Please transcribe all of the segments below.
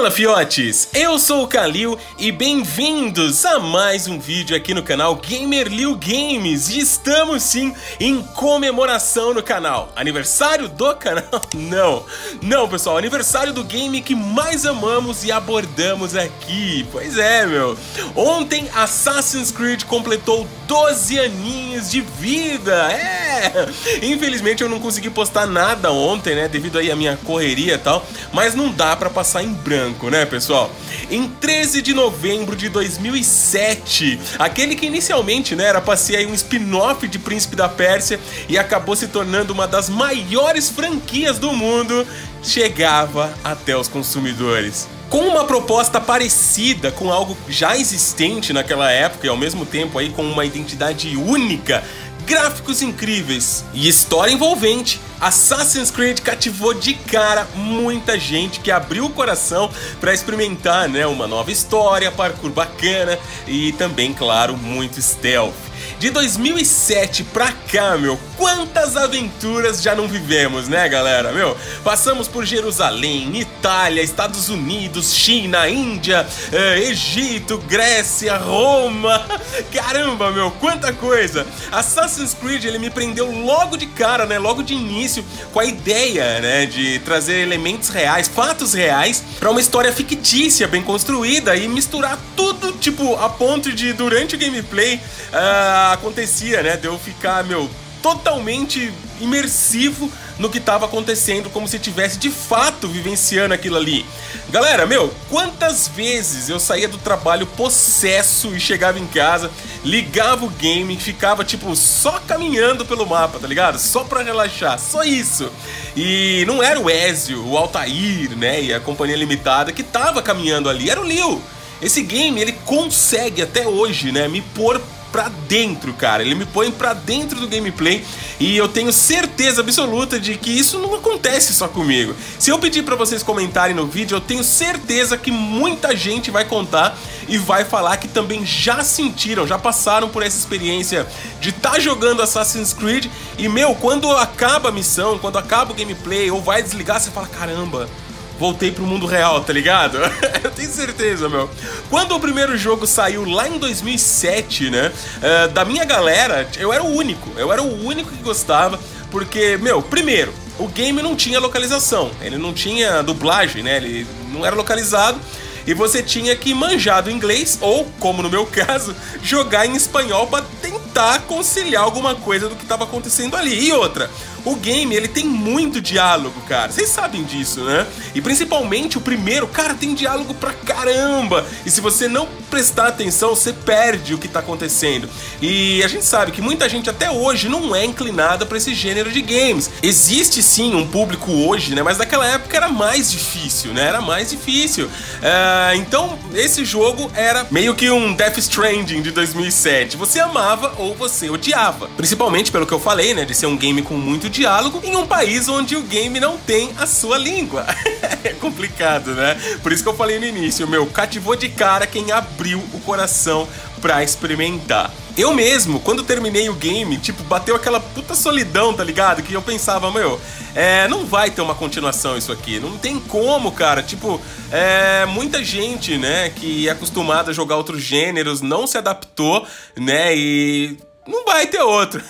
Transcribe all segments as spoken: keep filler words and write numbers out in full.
Fala, fiotes! Eu sou o Kallil e bem-vindos a mais um vídeo aqui no canal GamerLilGames. E estamos sim em comemoração no canal. Aniversário do canal? Não, não, pessoal, aniversário do game que mais amamos e abordamos aqui. Pois é, meu. Ontem Assassin's Creed completou doze aninhos de vida. É! Infelizmente eu não consegui postar nada ontem, né, devido aí à minha correria e tal, mas não dá pra passar em branco, né, pessoal? Em treze de novembro de dois mil e sete, aquele que inicialmente, né, era pra ser aí um spin-off de Príncipe da Pérsia e acabou se tornando uma das maiores franquias do mundo, chegava até os consumidores. Com uma proposta parecida com algo já existente naquela época e ao mesmo tempo aí com uma identidade única, gráficos incríveis e história envolvente, Assassin's Creed cativou de cara muita gente que abriu o coração para experimentar, né, uma nova história, parkour bacana e também, claro, muito stealth. De dois mil e sete pra cá, meu, quantas aventuras já não vivemos, né, galera, meu? Passamos por Jerusalém, Itália, Estados Unidos, China, Índia, eh, Egito, Grécia, Roma... Caramba, meu, quanta coisa! Assassin's Creed, ele me prendeu logo de cara, né, logo de início, com a ideia, né, de trazer elementos reais, fatos reais, pra uma história fictícia, bem construída, e misturar tudo, tipo, a ponto de, durante o gameplay... Uh, acontecia, né, de eu ficar, meu, totalmente imersivo no que estava acontecendo, como se tivesse de fato vivenciando aquilo ali. Galera, meu, quantas vezes eu saía do trabalho possesso e chegava em casa, ligava o game e ficava, tipo, só caminhando pelo mapa, tá ligado? Só pra relaxar, só isso. E não era o Ezio, o Altair, né, e a Companhia Limitada que tava caminhando ali, era o Liu. Esse game, ele consegue até hoje, né, me pôr pra dentro, cara, ele me põe pra dentro do gameplay e eu tenho certeza absoluta de que isso não acontece só comigo. Se eu pedir pra vocês comentarem no vídeo, eu tenho certeza que muita gente vai contar e vai falar que também já sentiram, já passaram por essa experiência de tá jogando Assassin's Creed e, meu, quando acaba a missão, quando acaba o gameplay ou vai desligar, você fala, caramba, voltei pro mundo real, tá ligado? Eu tenho certeza, meu. Quando o primeiro jogo saiu lá em dois mil e sete, né, uh, da minha galera, eu era o único, eu era o único que gostava, porque, meu, primeiro, o game não tinha localização, ele não tinha dublagem, né, ele não era localizado, e você tinha que manjar do inglês, ou, como no meu caso, jogar em espanhol pra tentar conciliar alguma coisa do que tava acontecendo ali. E outra, o game, ele tem muito diálogo, cara. Vocês sabem disso, né? E principalmente o primeiro, cara, tem diálogo pra caramba. E se você não prestar atenção, você perde o que tá acontecendo. E a gente sabe que muita gente até hoje não é inclinada pra esse gênero de games. Existe sim um público hoje, né? Mas naquela época era mais difícil, né? Era mais difícil. Uh, então, esse jogo era meio que um Death Stranding de dois mil e sete. Você amava ou você odiava. Principalmente pelo que eu falei, né? De ser um game com muito diálogo em um país onde o game não tem a sua língua. É complicado, né? Por isso que eu falei no início, meu, cativou de cara quem abriu o coração pra experimentar. Eu mesmo, quando terminei o game, tipo, bateu aquela puta solidão, tá ligado? Que eu pensava, meu, é, não vai ter uma continuação isso aqui, não tem como, cara. Tipo, é, muita gente, né, que é acostumada a jogar outros gêneros, não se adaptou, né, e não vai ter outro.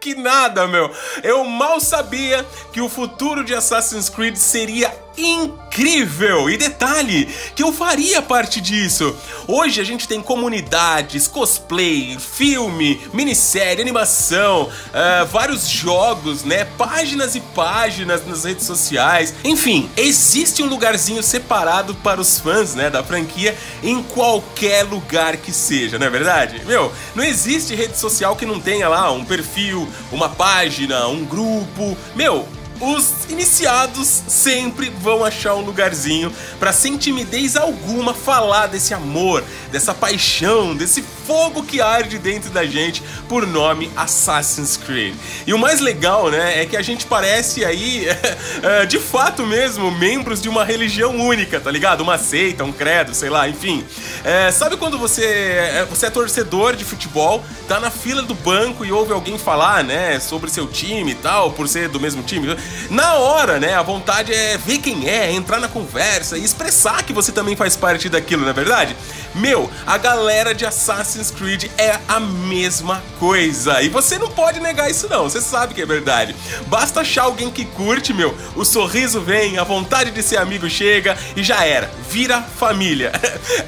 Que nada, meu. Eu mal sabia que o futuro de Assassin's Creed seria incrível. E detalhe, que eu faria parte disso. Hoje a gente tem comunidades, cosplay, filme, minissérie, animação, uh, vários jogos, né? Páginas e páginas nas redes sociais. Enfim, existe um lugarzinho separado para os fãs, né, da franquia em qualquer lugar que seja, não é verdade? Meu, não existe rede social que não tenha lá um perfil, uma página, um grupo. Meu, os iniciados sempre vão achar um lugarzinho pra, sem timidez alguma, falar desse amor, dessa paixão, desse fogo que arde dentro da gente por nome Assassin's Creed. E o mais legal, né, é que a gente parece aí, é, é, de fato mesmo, membros de uma religião única, tá ligado? Uma seita, um credo, sei lá, enfim. É, sabe quando você é, você é torcedor de futebol, tá na fila do banco e ouve alguém falar, né, sobre seu time e tal, por ser do mesmo time? Na hora, né, a vontade é ver quem é, entrar na conversa e expressar que você também faz parte daquilo, não é verdade? Meu, a galera de Assassin's Creed é a mesma coisa, e você não pode negar isso não, você sabe que é verdade. Basta achar alguém que curte, meu, o sorriso vem, a vontade de ser amigo chega e já era, vira família.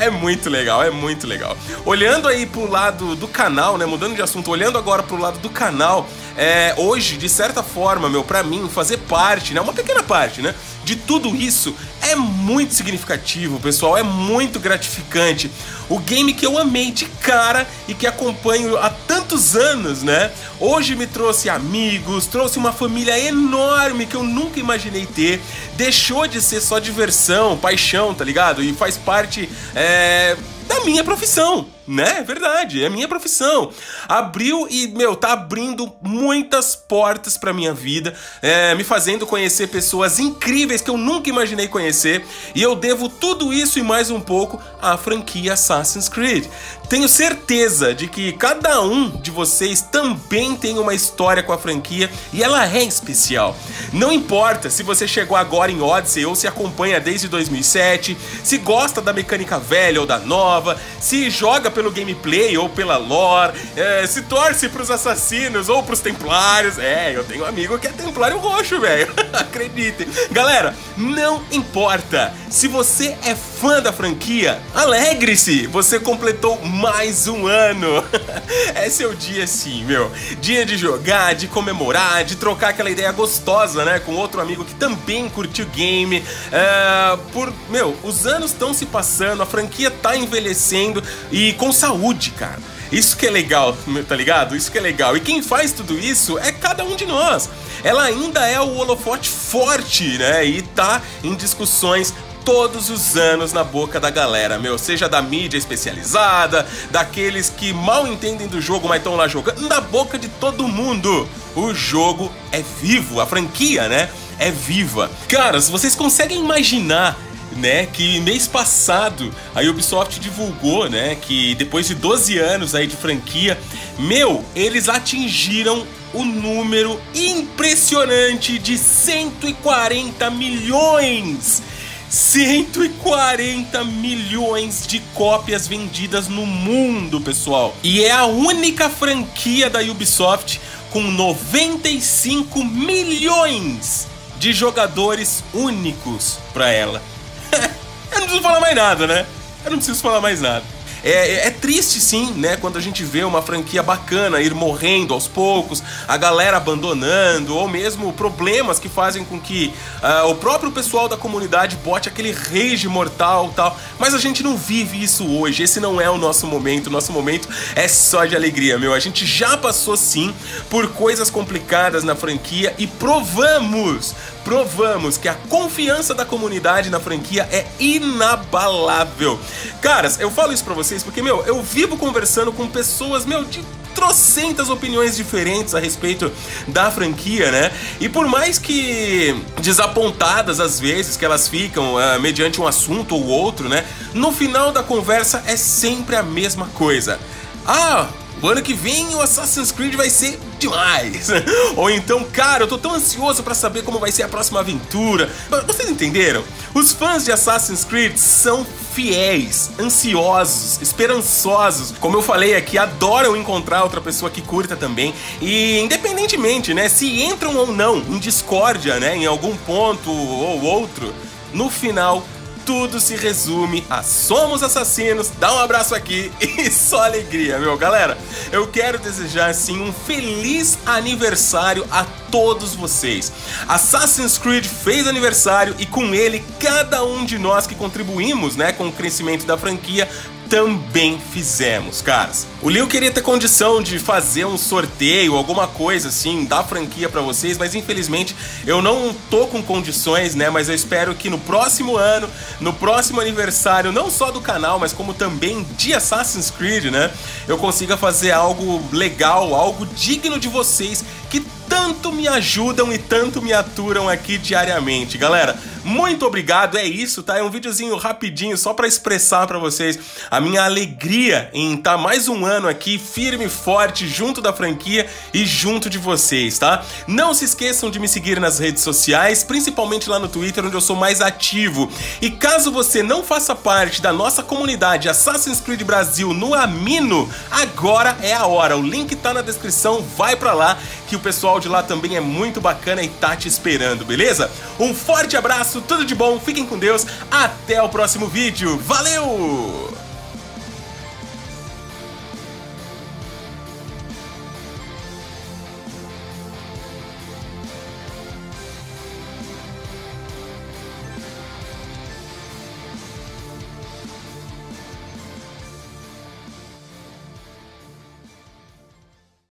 É muito legal, é muito legal. Olhando aí pro lado do canal, né, mudando de assunto, olhando agora pro lado do canal, é, hoje, de certa forma, meu, pra mim, fazer parte, né, uma pequena parte, né, de tudo isso é muito significativo, pessoal, é muito gratificante. O game que eu amei de cara e que acompanho há tantos anos, né, hoje me trouxe amigos, trouxe uma família enorme que eu nunca imaginei ter, deixou de ser só diversão, paixão, tá ligado? E faz parte, é, da minha profissão, né? É verdade, é minha profissão. Abriu e, meu, tá abrindo muitas portas pra minha vida, é, me fazendo conhecer pessoas incríveis que eu nunca imaginei conhecer, e eu devo tudo isso e mais um pouco à franquia Assassin's Creed. Tenho certeza de que cada um de vocês também tem uma história com a franquia e ela é especial. Não importa se você chegou agora em Odyssey ou se acompanha desde dois mil e sete, se gosta da mecânica velha ou da nova, se joga pelo gameplay ou pela lore, é, se torce pros assassinos ou pros templários. É, eu tenho um amigo que é templário roxo, velho. Acreditem. Galera, não importa. Se você é fã da franquia, alegre-se, você completou mais um ano. Esse é o dia, sim, meu. Dia de jogar, de comemorar, de trocar aquela ideia gostosa, né, com outro amigo que também curtiu o game. É, por, meu, os anos estão se passando, a franquia tá envelhecendo e com saúde, cara. Isso que é legal, tá ligado? Isso que é legal. E quem faz tudo isso é cada um de nós. Ela ainda é o holofote forte, né? E tá em discussões todos os anos na boca da galera, meu, seja da mídia especializada, daqueles que mal entendem do jogo, mas estão lá jogando, na boca de todo mundo. O jogo é vivo, a franquia, né, é viva. Caras, vocês conseguem imaginar, né, que mês passado a Ubisoft divulgou, né, que depois de doze anos aí de franquia, meu, eles atingiram o número impressionante de cento e quarenta milhões! cento e quarenta milhões de cópias vendidas no mundo, pessoal. E é a única franquia da Ubisoft com noventa e cinco milhões de jogadores únicos pra ela. Eu não preciso falar mais nada, né? Eu não preciso falar mais nada. É, é triste, sim, né, quando a gente vê uma franquia bacana ir morrendo aos poucos, a galera abandonando, ou mesmo problemas que fazem com que uh, o próprio pessoal da comunidade bote aquele rage mortal e tal. Mas a gente não vive isso hoje, esse não é o nosso momento, o nosso momento é só de alegria, meu. A gente já passou, sim, por coisas complicadas na franquia e provamos, provamos que a confiança da comunidade na franquia é inabalável. Caras, eu falo isso pra vocês porque, meu, eu vivo conversando com pessoas, meu, de trocentas opiniões diferentes a respeito da franquia, né? E por mais que desapontadas às vezes que elas ficam uh, mediante um assunto ou outro, né, no final da conversa é sempre a mesma coisa. Ah, o ano que vem o Assassin's Creed vai ser demais. Ou então, cara, eu tô tão ansioso pra saber como vai ser a próxima aventura. Vocês entenderam? Os fãs de Assassin's Creed são fiéis, ansiosos, esperançosos. Como eu falei aqui, adoram encontrar outra pessoa que curta também. E independentemente, né, se entram ou não em discórdia, né, em algum ponto ou outro, no final tudo se resume a somos assassinos, dá um abraço aqui e só alegria, meu. Galera, eu quero desejar, sim, um feliz aniversário a todos vocês. Assassin's Creed fez aniversário e com ele cada um de nós que contribuímos, né, com o crescimento da franquia também fizemos, caras. O Liu queria ter condição de fazer um sorteio, alguma coisa assim, dar franquia pra vocês, mas infelizmente eu não tô com condições, né? Mas eu espero que no próximo ano, no próximo aniversário, não só do canal, mas como também de Assassin's Creed, né? Eu consiga fazer algo legal, algo digno de vocês que tanto me ajudam e tanto me aturam aqui diariamente. Galera, muito obrigado, é isso, tá? É um videozinho rapidinho só pra expressar pra vocês a minha alegria em estar mais um ano aqui, firme e forte, junto da franquia e junto de vocês, tá? Não se esqueçam de me seguir nas redes sociais, principalmente lá no Twitter, onde eu sou mais ativo. E caso você não faça parte da nossa comunidade Assassin's Creed Brasil no Amino, agora é a hora. O link tá na descrição, vai pra lá que o pessoal de lá também é muito bacana e tá te esperando, beleza? Um forte abraço, tudo de bom, fiquem com Deus, até o próximo vídeo, valeu!